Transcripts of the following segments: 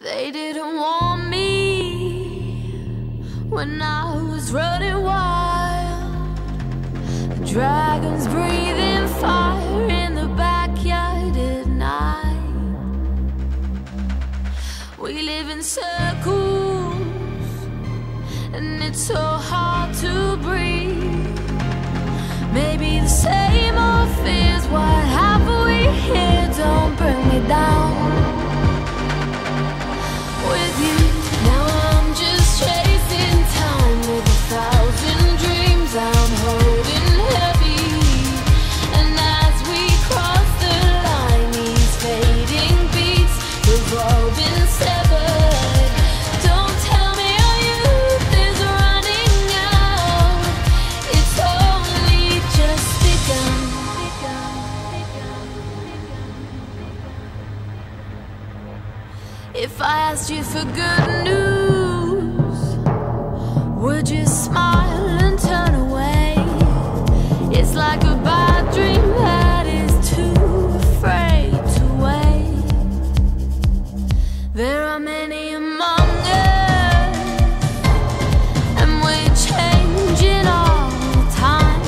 They didn't want me when I was running wild. The dragons breathing fire in the backyard at night. We live in circles and it's so hard to breathe. Maybe the same old fears. What have we here? Don't bring me down. With you now, I'm just chasing time with 1,000 dreams I'm holding heavy. And as we cross the line, these fading beats we've all been severed. Don't tell me our youth is running out. It's only just begun. If I asked you for good news, would you smile and turn away? It's like a bad dream that is too afraid to wait. There are many among us, and we're changing all the time.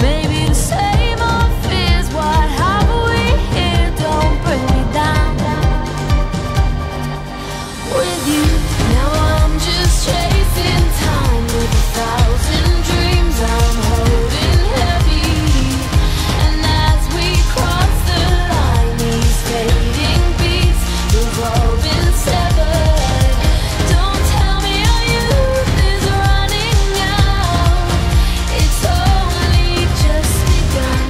Maybe the same old fears. What have we here? Don't bring me down. With you now, I'm just chasing time with 1,000 dreams I'm holding heavy. And as we cross the line, these fading beats we've all been severed. Don't tell me our youth is running out. It's only just begun.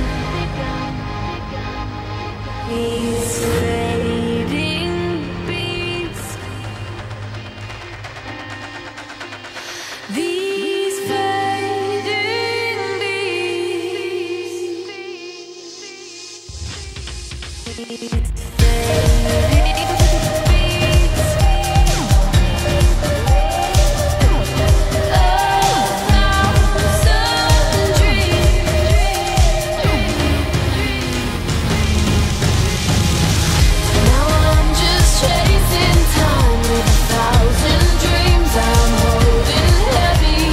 These fading beats. These fading beats. These fading beats. Oh, 1,000 Now I'm just chasing time with 1,000 dreams I'm holding heavy.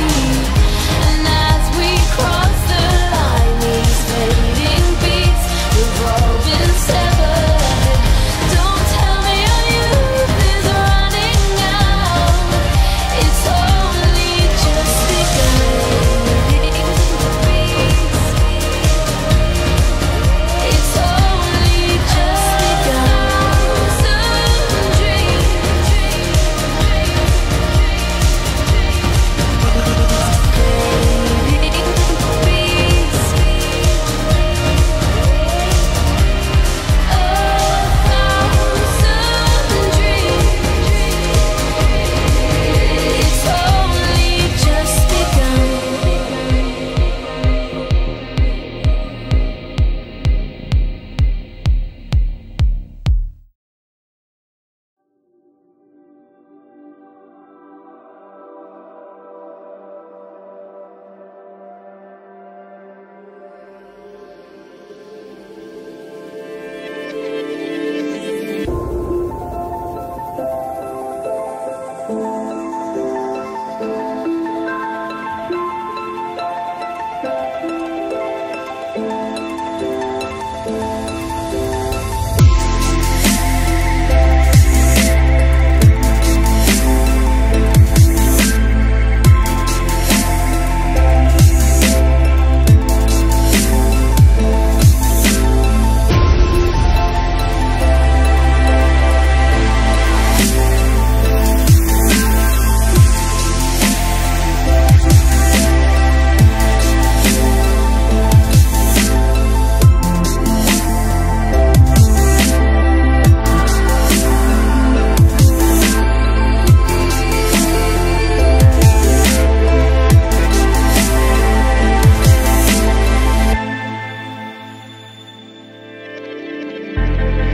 And as we cross the line, these fading beats we've all been severed. Don't tell me our youth is running out. It's only just begun. It's only just begun. It's only just begun.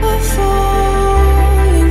A falling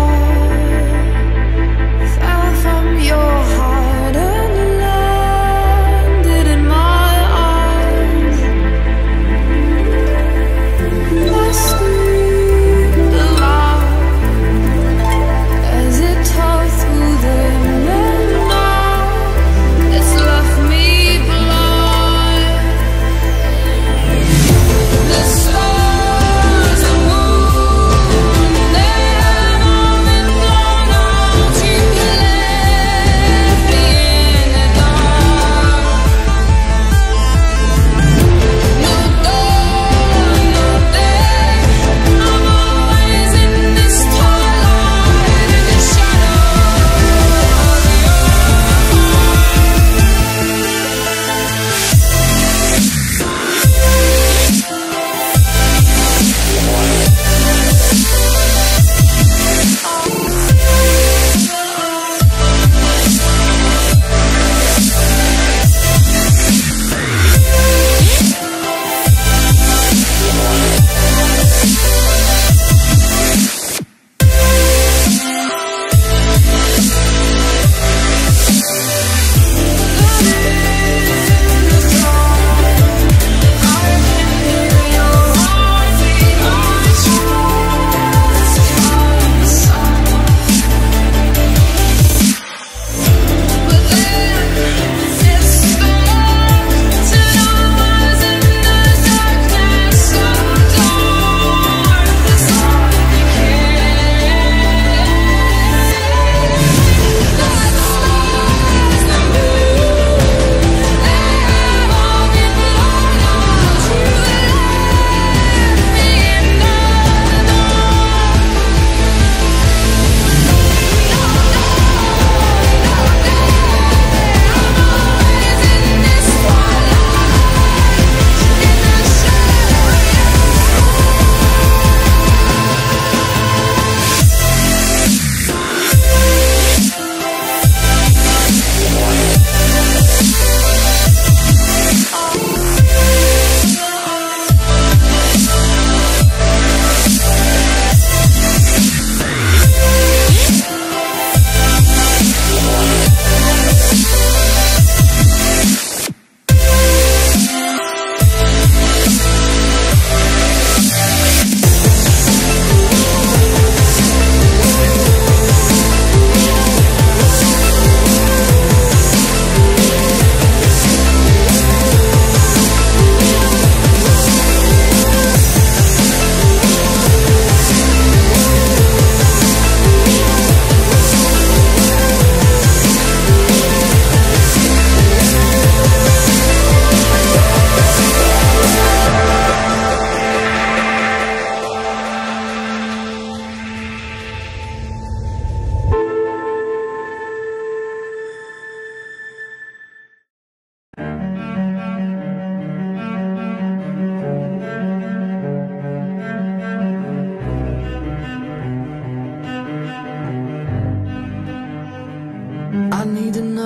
fell from your heart and landed in my arms. I screamed aloud as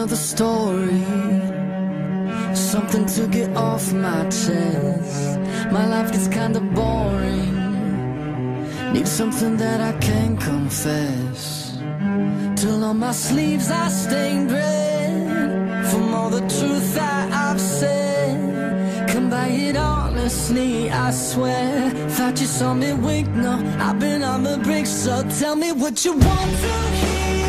another story, something to get off my chest. My life gets kinda boring, need something that I can confess. Till on my sleeves I stained red from all the truth that I've said. Come by it honestly, I swear. Thought you saw me wink, no, I've been on the brink. So tell me what you want to hear.